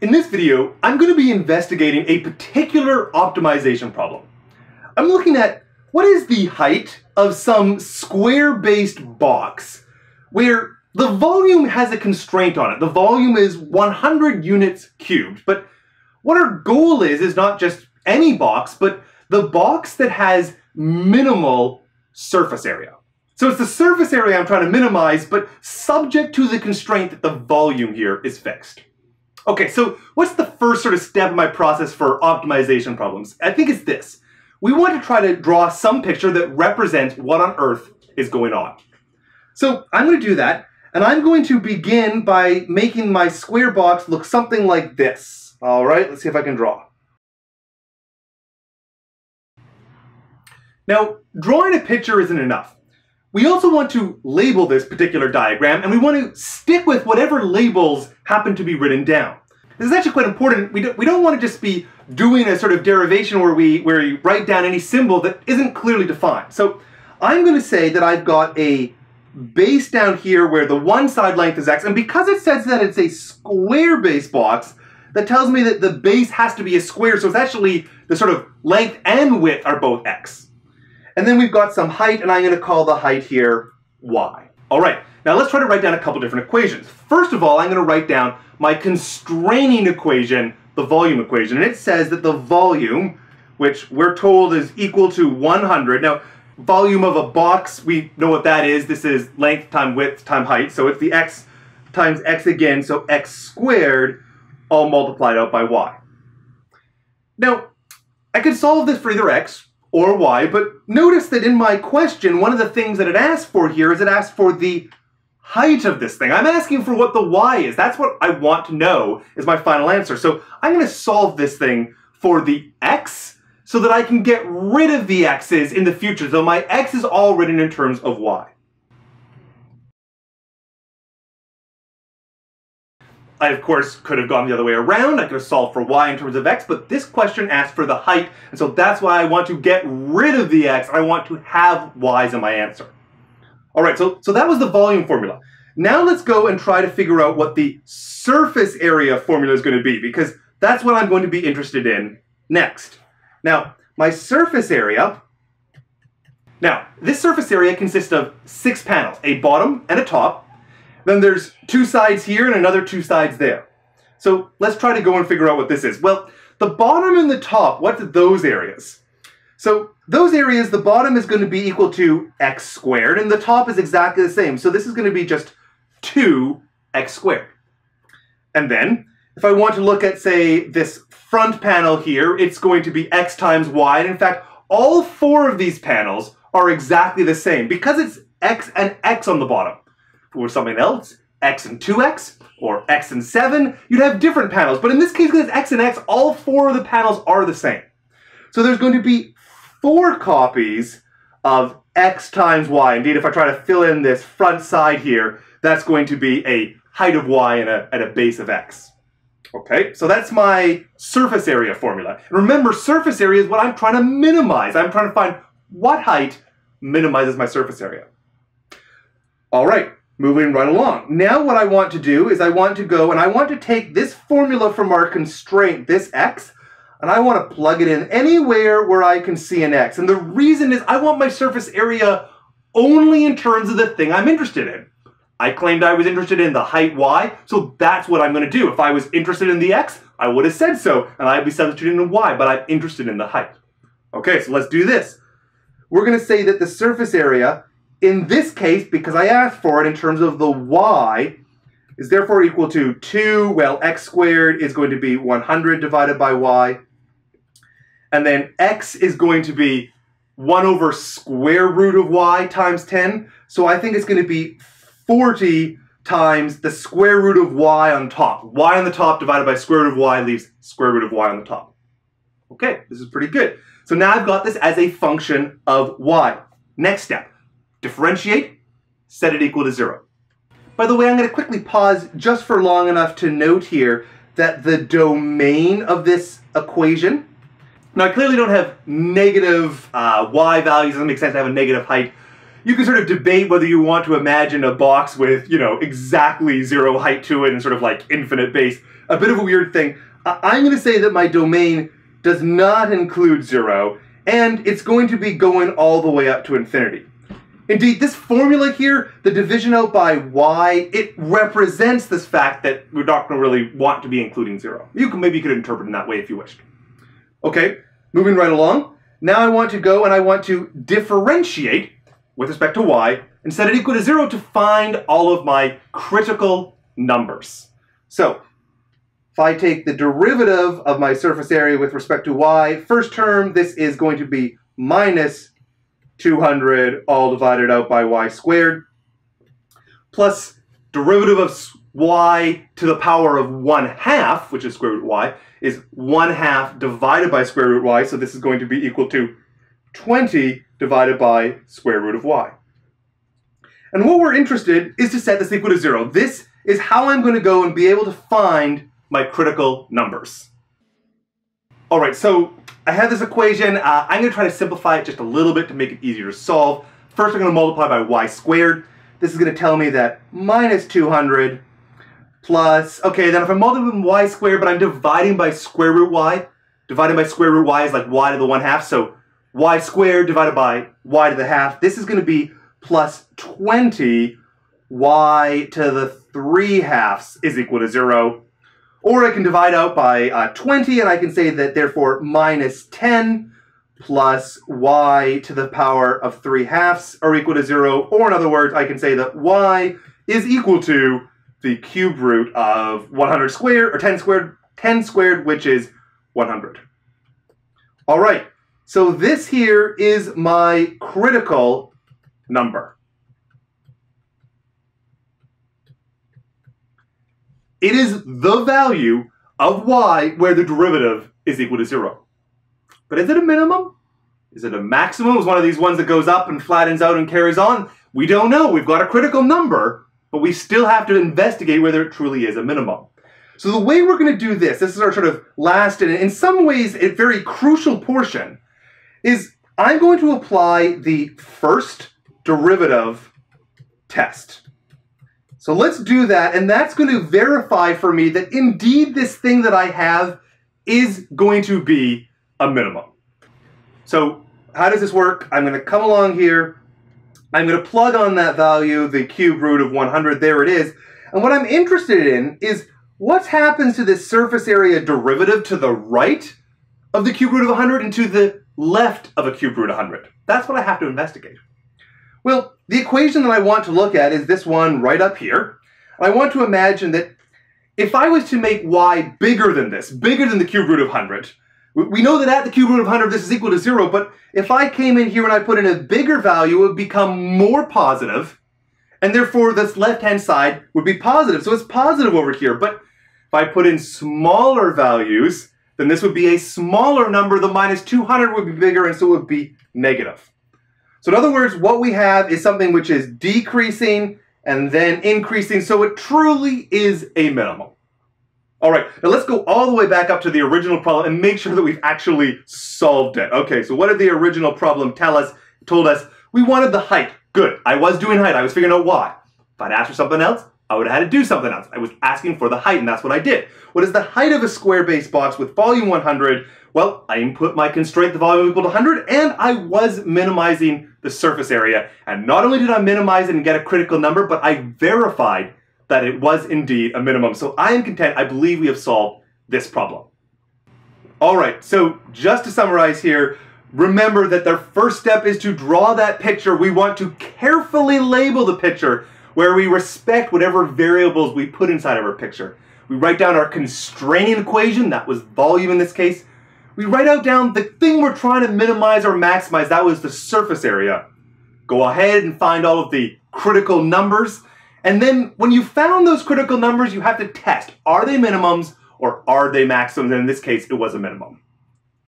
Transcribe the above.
In this video, I'm going to be investigating a particular optimization problem. I'm looking at what is the height of some square-based box where the volume has a constraint on it. The volume is 100 units cubed, but what our goal is not just any box, but the box that has minimal surface area. So it's the surface area I'm trying to minimize, but subject to the constraint that the volume here is fixed. Okay, so what's the first sort of step in my process for optimization problems? I think it's this. We want to try to draw some picture that represents what on earth is going on. So I'm going to do that, and I'm going to begin by making my square box look something like this. All right, let's see if I can draw. Now, drawing a picture isn't enough. We also want to label this particular diagram, and we want to stick with whatever labels happen to be written down. This is actually quite important. We don't want to just be doing a sort of derivation where you write down any symbol that isn't clearly defined. So I'm going to say that I've got a base down here where the one side length is x, and because it says that it's a square base box, that tells me that the base has to be a square, so it's actually the sort of length and width are both x. And then we've got some height, and I'm going to call the height here y. All right, now let's try to write down a couple different equations. First of all, I'm going to write down my constraining equation, the volume equation. And it says that the volume, which we're told is equal to 100. Now, volume of a box, we know what that is. This is length times width times height. So it's the x times x again, so x squared, all multiplied out by y. Now, I could solve this for either x or y, but notice that in my question, one of the things that it asks for here is it asks for the height of this thing. I'm asking for what the y is. That's what I want to know is my final answer. So I'm going to solve this thing for the x so that I can get rid of the x's in the future, though my x is all written in terms of y. I, of course, could have gone the other way around. I could have solved for y in terms of x, but this question asked for the height, and so that's why I want to get rid of the x. I want to have y's in my answer. All right, so that was the volume formula. Now let's go and try to figure out what the surface area formula is going to be, because that's what I'm going to be interested in next. Now, my surface area... Now, this surface area consists of 6 panels, a bottom and a top. Then there's 2 sides here and another 2 sides there. So let's try to go and figure out what this is. Well, the bottom and the top, what's those areas? So those areas, the bottom is going to be equal to x squared, and the top is exactly the same. So this is going to be just 2x squared. And then, if I want to look at, say, this front panel here, it's going to be x times y. And in fact, all 4 of these panels are exactly the same, because it's x and x on the bottom. Or something else, x and 2x, or x and 7, you'd have different panels. But in this case, because it's x and x, all 4 of the panels are the same. So there's going to be 4 copies of x times y. Indeed, if I try to fill in this front side here, that's going to be a height of y and a base of x. Okay, so that's my surface area formula. And remember, surface area is what I'm trying to minimize. I'm trying to find what height minimizes my surface area. All right. Moving right along. Now what I want to do is I want to go and I want to take this formula from our constraint, this x, and I want to plug it in anywhere where I can see an x. And the reason is I want my surface area only in terms of the thing I'm interested in. I claimed I was interested in the height y, so that's what I'm going to do. If I was interested in the x, I would have said so, and I'd be substituting in y, but I'm interested in the height. Okay, so let's do this. We're going to say that the surface area in this case, because I asked for it in terms of the y, is therefore equal to 2, well, x squared is going to be 100 divided by y. And then x is going to be 1 over square root of y times 10. So I think it's going to be 40 times the square root of y on top. Y on the top divided by square root of y leaves square root of y on the top. Okay, this is pretty good. So now I've got this as a function of y. Next step. Differentiate, set it equal to 0. By the way, I'm going to quickly pause just for long enough to note here that the domain of this equation, now I clearly don't have negative y values, it doesn't make sense to have a negative height, you can sort of debate whether you want to imagine a box with, you know, exactly zero height to it and sort of like infinite base. A bit of a weird thing. I'm going to say that my domain does not include zero, and it's going to be going all the way up to infinity. Indeed, this formula here, the division out by y, it represents this fact that we're not going to really want to be including zero. Maybe you could interpret it in that way if you wished. Okay, moving right along. Now I want to go and I want to differentiate with respect to y and set it equal to zero to find all of my critical numbers. So, if I take the derivative of my surface area with respect to y, first term, this is going to be minus 200 all divided out by y squared, plus derivative of y to the power of 1/2, which is square root y, is 1/2 divided by square root y, so this is going to be equal to 20 divided by square root of y. And what we're interested is to set this equal to zero. This is how I'm going to go and be able to find my critical numbers. All right, so I have this equation. I'm going to try to simplify it just a little bit to make it easier to solve. First, I'm going to multiply by y squared. This is going to tell me that minus 200 plus, okay, then if I'm multiplying y squared, but I'm dividing by square root y, dividing by square root y is like y to the 1/2, so y squared divided by y to the 1/2. This is going to be plus 20 y to the 3/2 is equal to 0. Or I can divide out by 20, and I can say that therefore minus 10 plus y to the power of 3/2 are equal to 0. Or in other words, I can say that y is equal to the cube root of 100 squared, or 10 squared, which is 100. All right. So this here is my critical number. It is the value of y where the derivative is equal to 0. But is it a minimum? Is it a maximum? Is one of these ones that goes up and flattens out and carries on? We don't know. We've got a critical number, but we still have to investigate whether it truly is a minimum. So the way we're going to do this, this is our sort of last and in some ways a very crucial portion, is I'm going to apply the first derivative test. So let's do that, and that's going to verify for me that indeed this thing that I have is going to be a minimum. So how does this work? I'm going to come along here. I'm going to plug on that value, the cube root of 100. There it is. And what I'm interested in is what happens to this surface area derivative to the right of the cube root of 100 and to the left of a cube root 100. That's what I have to investigate. Well, the equation that I want to look at is this one right up here. I want to imagine that if I was to make y bigger than this, bigger than the cube root of 100, we know that at the cube root of 100 this is equal to 0, but if I came in here and I put in a bigger value, it would become more positive, and therefore this left-hand side would be positive. So it's positive over here, but if I put in smaller values, then this would be a smaller number. The minus 200 would be bigger, and so it would be negative. So in other words, what we have is something which is decreasing and then increasing, so it truly is a minimum. All right, now let's go all the way back up to the original problem and make sure that we've actually solved it. Okay, so what did the original problem tell us? It told us we wanted the height. Good, I was doing height. I was figuring out why. If I'd asked for something else, I would have had to do something else. I was asking for the height, and that's what I did. What is the height of a square base box with volume 100? Well, I input my constraint, the volume equal to 100, and I was minimizing the surface area. And not only did I minimize it and get a critical number, but I verified that it was indeed a minimum. So I am content. I believe we have solved this problem. All right, so just to summarize here, remember that the first step is to draw that picture. We want to carefully label the picture, where we respect whatever variables we put inside of our picture. We write down our constraining equation, that was volume in this case. We write out down the thing we're trying to minimize or maximize, that was the surface area. Go ahead and find all of the critical numbers. And then when you found those critical numbers, you have to test, are they minimums or are they maximums? And in this case, it was a minimum.